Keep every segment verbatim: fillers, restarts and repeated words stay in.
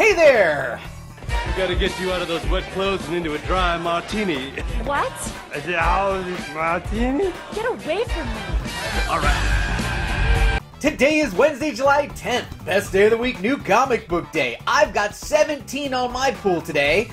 Hey there! We gotta get you out of those wet clothes and into a dry martini. What? I said, how's this martini? Get away from me. All right. Today is Wednesday, July tenth. Best day of the week, new comic book day. I've got seventeen on my pool today,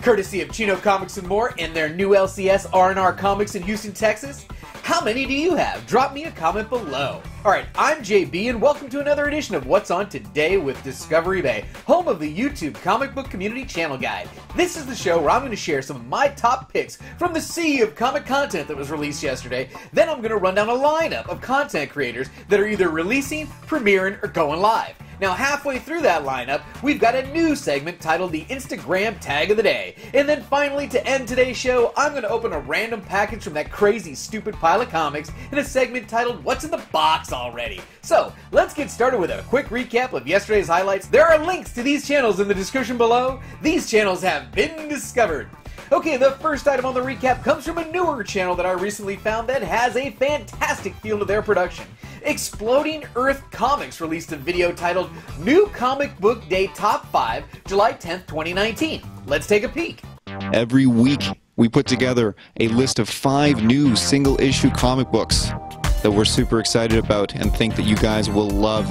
courtesy of Chino Comics and More and their new L C S R and R Comics in Houston, Texas. How many do you have? Drop me a comment below. Alright, I'm J B and welcome to another edition of What's On Today with Discovery Bay, home of the YouTube Comic Book Community Channel Guide. This is the show where I'm going to share some of my top picks from the sea of comic content that was released yesterday. Then I'm going to run down a lineup of content creators that are either releasing, premiering, or going live. Now halfway through that lineup, we've got a new segment titled the Instagram Tag of the Day. And then finally, to end today's show, I'm going to open a random package from that crazy, stupid pile of comics in a segment titled What's in the Box Already? So let's get started with a quick recap of yesterday's highlights. There are links to these channels in the description below. These channels have been discovered. Okay, the first item on the recap comes from a newer channel that I recently found that has a fantastic feel to their production. Exploding Earth Comics released a video titled New Comic Book Day Top five, July tenth, twenty nineteen. Let's take a peek. Every week, we put together a list of five new single-issue comic books that we're super excited about and think that you guys will love,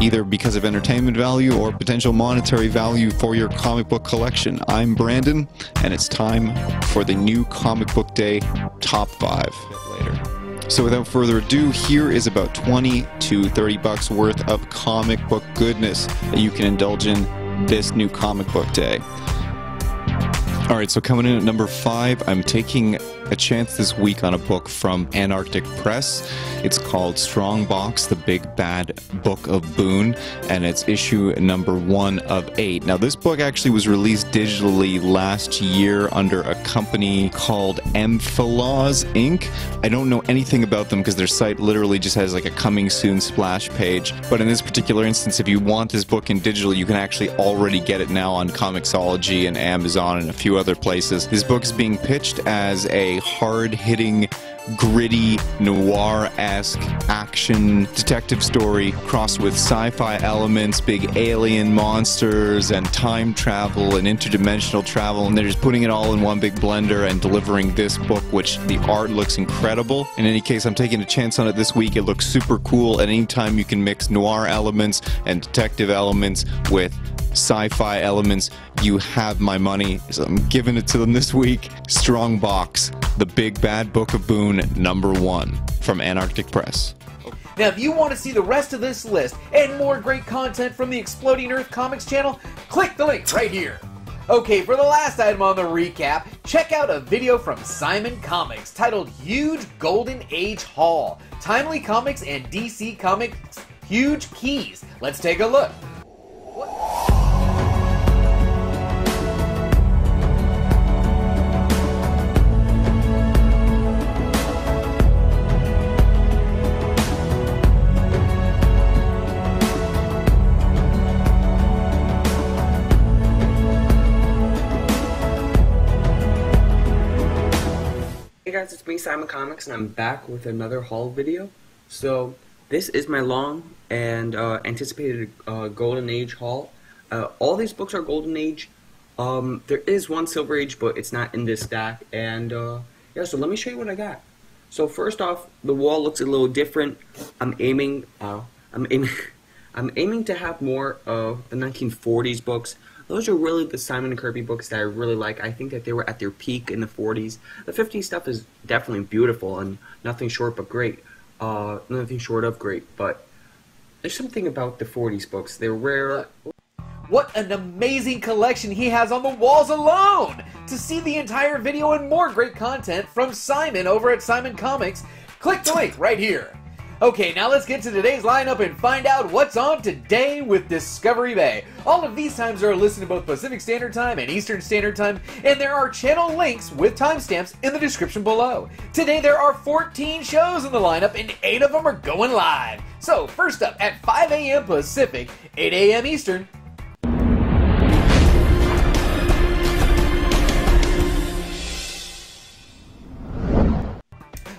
either because of entertainment value or potential monetary value for your comic book collection. I'm Brandon, and it's time for the New Comic Book Day Top five. So without further ado, here is about twenty to thirty bucks worth of comic book goodness that you can indulge in this new comic book day. Alright, so coming in at number five, I'm taking a chance this week on a book from Antarctic Press. It's called Strongbox, The Big Bad Book of Boon, and it's issue number one of eight. Now, this book actually was released digitally last year under a company called Emphilos Incorporated. I don't know anything about them because their site literally just has like a coming soon splash page. But in this particular instance, if you want this book in digital, you can actually already get it now on Comixology and Amazon and a few other places. This book is being pitched as a hard-hitting, gritty, noir-esque action detective story crossed with sci-fi elements, big alien monsters, and time travel and interdimensional travel, and they're just putting it all in one big blender and delivering this book, which the art looks incredible. In any case, I'm taking a chance on it this week. It looks super cool, and anytime you can mix noir elements and detective elements with sci-fi elements, you have my money. So I'm giving it to them this week. Strongbox, The Big Bad Book of Boon, number one from Antarctic Press. Now, if you want to see the rest of this list and more great content from the Exploding Earth Comics channel, click the link right here. Okay, for the last item on the recap, check out a video from Simon Comics titled Huge Golden Age Haul, Timely Comics and D C Comics Huge Keys. Let's take a look. Hey guys, it's me, Simon Comics, and I'm back with another haul video. So this is my long and uh, anticipated uh, Golden Age haul. Uh, all these books are Golden Age. Um, there is one Silver Age, but it's not in this stack. And uh, yeah, so let me show you what I got. So first off, the wall looks a little different. I'm aiming, uh, I'm aiming, I'm aiming to have more of the nineteen forties books. Those are really the Simon and Kirby books that I really like. I think that they were at their peak in the forties. The fifties stuff is definitely beautiful and nothing short but great. Uh, nothing short of great, but there's something about the forties books. They're rare. What an amazing collection he has on the walls alone! To see the entire video and more great content from Simon over at Simon Comics, click the link right here. Okay, now let's get to today's lineup and find out what's on today with Discovery Bay. All of these times are listed in both Pacific Standard Time and Eastern Standard Time, and there are channel links with timestamps in the description below. Today there are fourteen shows in the lineup, and eight of them are going live. So first up at five A M Pacific, eight A M Eastern,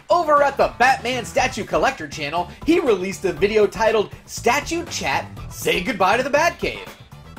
over at the Batman Statue Collector channel, he released a video titled Statue Chat, Say Goodbye to the Batcave.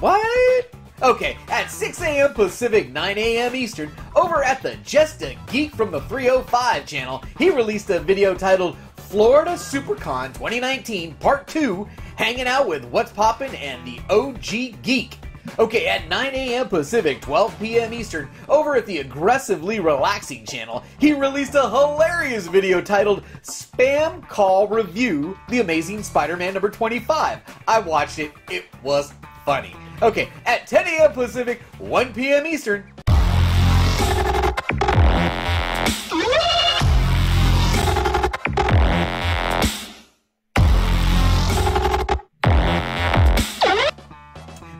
What? Okay, at six a m Pacific, nine a m Eastern, over at the Just a Geek from the three oh five channel, he released a video titled Florida SuperCon twenty nineteen Part two, hanging out with What's Poppin' and the O G Geek. Okay, at nine a m Pacific, twelve p m Eastern, over at the Aggressively Relaxing Channel, he released a hilarious video titled Spam Call Review The Amazing Spider-Man number twenty-five. I watched it. It was funny. Okay, at ten a m Pacific, one p m Eastern,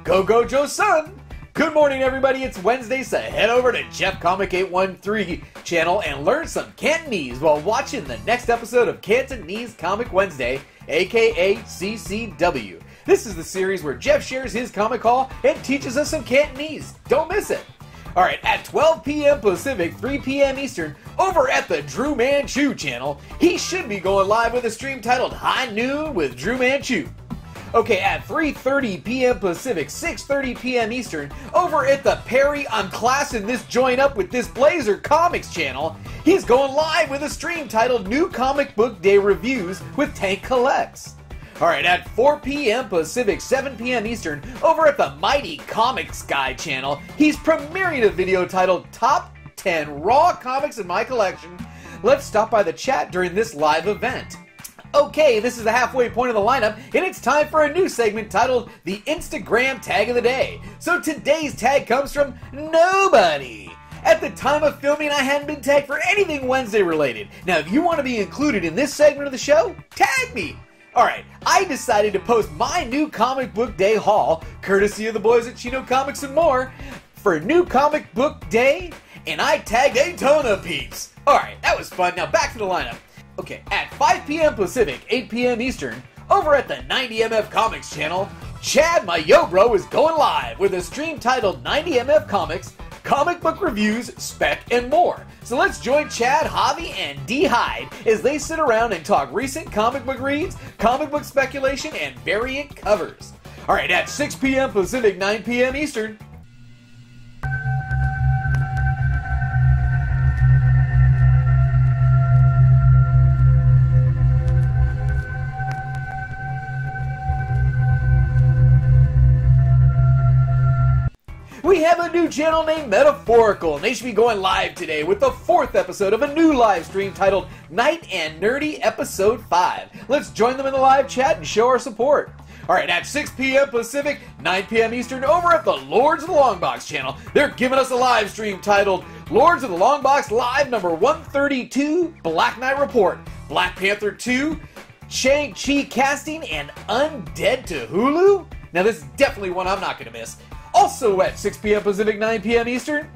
Gojo Sun! Good morning, everybody. It's Wednesday, so head over to Jeff Comic eight one three channel and learn some Cantonese while watching the next episode of Cantonese Comic Wednesday, aka C C W. This is the series where Jeff shares his comic haul and teaches us some Cantonese. Don't miss it! Alright, at twelve p m Pacific, three p m Eastern, over at the Drew Manchu channel, he should be going live with a stream titled High Noon with Drew Manchu. Okay, at three thirty p m Pacific, six thirty p m Eastern, over at the Perry, I'm classing this joint up with this Blazer Comics channel, he's going live with a stream titled New Comic Book Day Reviews with Tank Collects. Alright, at four p m Pacific, seven p m Eastern, over at the Mighty Comics Guy channel, he's premiering a video titled Top ten Raw Comics in My Collection. Let's stop by the chat during this live event. Okay, this is the halfway point of the lineup, and it's time for a new segment titled The Instagram Tag of the Day. So today's tag comes from nobody. At the time of filming, I hadn't been tagged for anything Wednesday related. Now, if you want to be included in this segment of the show, tag me. Alright, I decided to post my new comic book day haul, courtesy of the boys at Chino Comics and More, for New Comic Book Day, and I tagged a ton of peeps. Alright, that was fun. Now back to the lineup. Okay, at five p m Pacific, eight p m Eastern, over at the ninety M F Comics channel, Chad, my yo bro, is going live with a stream titled ninety M F Comics, Comic Book Reviews, Spec, and More. So let's join Chad, Javi, and D Hyde as they sit around and talk recent comic book reads, comic book speculation, and variant covers. Alright, at six p m Pacific, nine p m Eastern, we have a new channel named Metaphorical, and they should be going live today with the fourth episode of a new live stream titled Night and Nerdy Episode five. Let's join them in the live chat and show our support. Alright, at six p m Pacific, nine p m Eastern, over at the Lords of the Long Box channel, they're giving us a live stream titled Lords of the Long Box Live number one thirty-two, Black Knight Report, Black Panther two, Shang-Chi Casting, and Undead to Hulu? Now this is definitely one I'm not going to miss. Also at six p m Pacific, nine p m Eastern.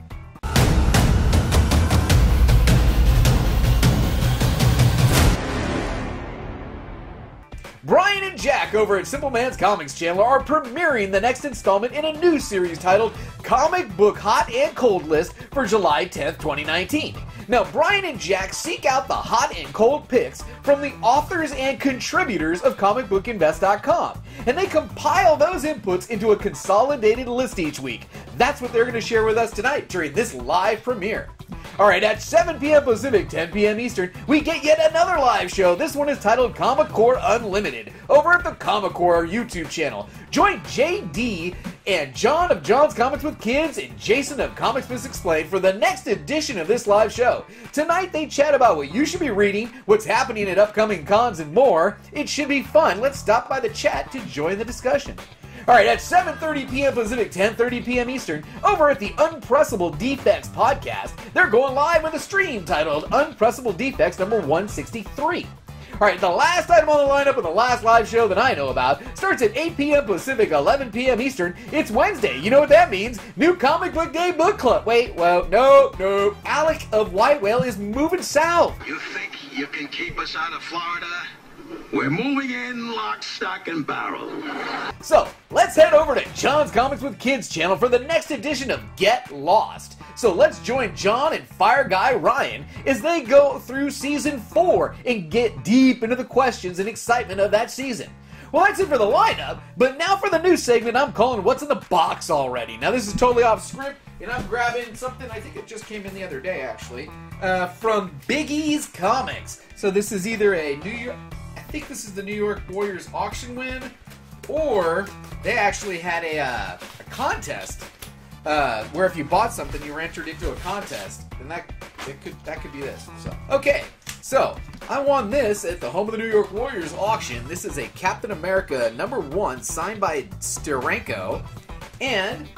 Brian and Jack over at Simple Man's Comics Channel are premiering the next installment in a new series titled Comic Book Hot and Cold List for July tenth, twenty nineteen. Now, Brian and Jack seek out the hot and cold picks from the authors and contributors of comic book invest dot com, and they compile those inputs into a consolidated list each week. That's what they're going to share with us tonight during this live premiere. Alright, at seven p m Pacific, ten p m Eastern, we get yet another live show. This one is titled Comic-Core Unlimited, over at the Comic-Core YouTube channel. Join J D and John of John's Comics with Kids and Jason of Comics Misexplained for the next edition of this live show. Tonight they chat about what you should be reading, what's happening at upcoming cons, and more. It should be fun. Let's stop by the chat to join the discussion. Alright, at seven thirty p m Pacific, ten thirty p m Eastern, over at the Unpressable Defects podcast, they're going live with a stream titled Unpressable Defects number one sixty-three. Alright, the last item on the lineup and the last live show that I know about starts at eight p m Pacific, eleven p m Eastern. It's Wednesday. You know what that means. New Comic Book Day Book Club. Wait, well, no, no. Alec of White Whale is moving south. You think you can keep us out of Florida? We're moving in lock, stock, and barrel. So, let's head over to John's Comics with Kids channel for the next edition of Get Lost. So let's join John and Fire Guy Ryan as they go through Season four and get deep into the questions and excitement of that season. Well, that's it for the lineup, but now for the new segment I'm calling What's in the Box Already. Now, this is totally off script, and I'm grabbing something, I think it just came in the other day, actually, uh, from Biggie's Comics. So this is either a New York, I think this is the New York Warriors auction win, or they actually had a, uh, a contest uh, where if you bought something, you were entered into a contest, and that it could that could be this. So okay. So, I won this at the home of the New York Warriors auction. This is a Captain America number one signed by Steranko. And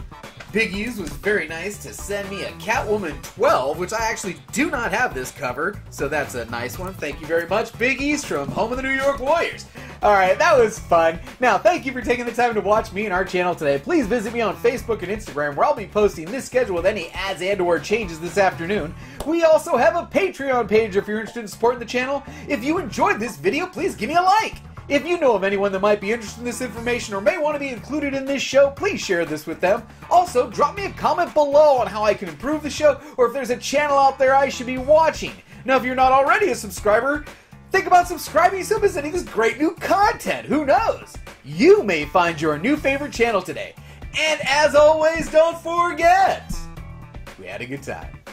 Biggie's was very nice to send me a Catwoman twelve, which I actually do not have this cover. So that's a nice one. Thank you very much, Biggie's from home of the New York Warriors. Alright, that was fun. Now, thank you for taking the time to watch me and our channel today. Please visit me on Facebook and Instagram, where I'll be posting this schedule with any ads and or changes this afternoon. We also have a Patreon page if you're interested in supporting the channel. If you enjoyed this video, please give me a like. If you know of anyone that might be interested in this information or may want to be included in this show, please share this with them. Also, drop me a comment below on how I can improve the show or if there's a channel out there I should be watching. Now, if you're not already a subscriber, think about subscribing so I'm sending this great new content. Who knows? You may find your new favorite channel today. And as always, don't forget, we had a good time.